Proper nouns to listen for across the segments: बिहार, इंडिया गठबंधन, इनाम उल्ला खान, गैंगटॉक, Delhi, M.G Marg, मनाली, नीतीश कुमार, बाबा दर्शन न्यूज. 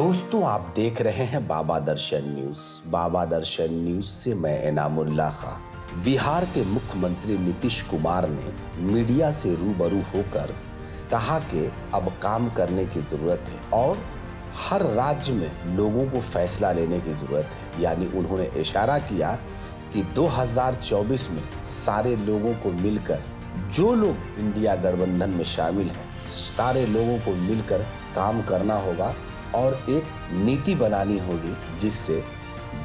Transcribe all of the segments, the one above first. दोस्तों, आप देख रहे हैं बाबा दर्शन न्यूज। बाबा दर्शन न्यूज से मैं इनाम उल्ला खान। बिहार के मुख्यमंत्री नीतीश कुमार ने मीडिया से रूबरू होकर कहा कि अब काम करने की जरूरत है और हर राज्य में लोगों को फैसला लेने की जरूरत है। यानी उन्होंने इशारा किया कि 2024 में सारे लोगों को मिलकर, जो लोग इंडिया गठबंधन में शामिल हैं, सारे लोगों को मिलकर काम करना होगा और एक नीति बनानी होगी जिससे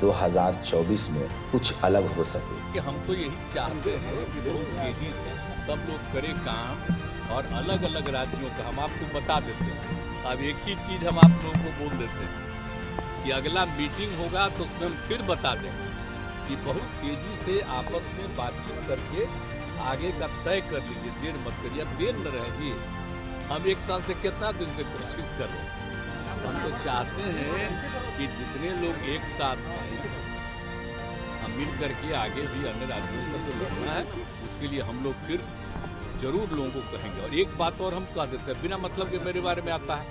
2024 में कुछ अलग हो सके। कि हम तो यही चाहते हैं कि लोग तेजी से सब लोग करें काम और अलग अलग राज्यों का हम आपको बता देते हैं। अब एक ही चीज हम आप लोगों को बोल देते हैं कि अगला मीटिंग होगा तो उसमें फिर बता देंगे कि बहुत तेजी से आपस में बातचीत करके आगे का तय कर लीजिए, देर मत करिए। अब देर न रहेगी। हम एक साल से कितना दिन से कोशिश कर रहे हैं। हम तो चाहते हैं कि जितने लोग एक साथ हैं, हम मिल करके आगे भी अन्य राज्यों में जो लड़ना है उसके लिए हम लोग फिर जरूर लोगों को कहेंगे। और एक बात और हम कह देते हैं, बिना मतलब के मेरे बारे में आता है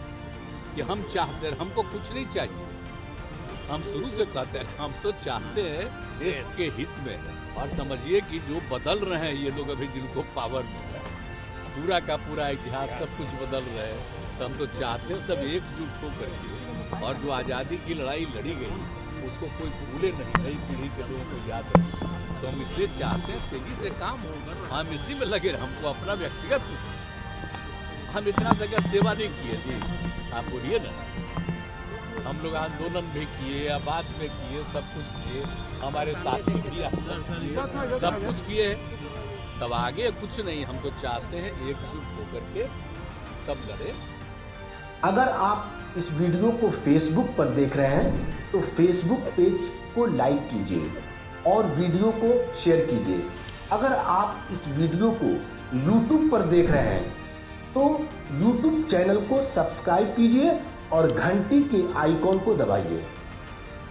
कि हम चाहते हैं, हमको कुछ नहीं चाहिए। हम शुरू से कहते हैं हम तो चाहते हैं देश के हित में है। और समझिए कि जो बदल रहे हैं ये लोग, अभी जिनको पावर मिल रहा है, पूरा का पूरा इतिहास सब कुछ बदल रहे हैं। तो हम तो चाहते हैं सब एकजुट होकर के, और जो आज़ादी की लड़ाई लड़ी गई उसको कोई भूले नहीं, नई पीढ़ी के लोगों को याद रखें। तो हम इसलिए चाहते हैं तेजी से काम होगा, हम इसी में लगे। हमको अपना व्यक्तिगत कुछ, हम इतना जगह सेवा नहीं किए थे, आप बोलिए ना। हम लोग आंदोलन भी किए, आबाद में किए, सब कुछ किए, हमारे साथ किया, सब कुछ किए, तब आगे कुछ नहीं। हम तो चाहते हैं एकजुट होकर के सब लड़े। अगर आप इस वीडियो को फेसबुक पर देख रहे हैं तो फेसबुक पेज को लाइक कीजिए और वीडियो को शेयर कीजिए। अगर आप इस वीडियो को यूट्यूब पर देख रहे हैं तो यूट्यूब चैनल को सब्सक्राइब कीजिए और घंटी के आइकॉन को दबाइए।